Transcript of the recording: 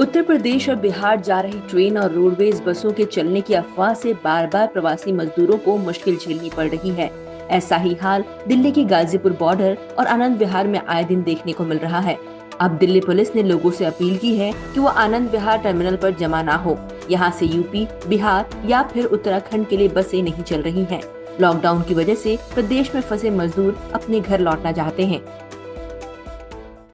उत्तर प्रदेश और बिहार जा रही ट्रेन और रोडवेज बसों के चलने की अफवाह से बार बार प्रवासी मजदूरों को मुश्किल झेलनी पड़ रही है। ऐसा ही हाल दिल्ली के गाजीपुर बॉर्डर और आनंद विहार में आए दिन देखने को मिल रहा है। अब दिल्ली पुलिस ने लोगों से अपील की है कि वो आनंद विहार टर्मिनल पर जमा ना हो। यहाँ से यूपी, बिहार या फिर उत्तराखंड के लिए बसें नहीं चल रही है। लॉकडाउन की वजह से प्रदेश में फंसे मजदूर अपने घर लौटना चाहते हैं,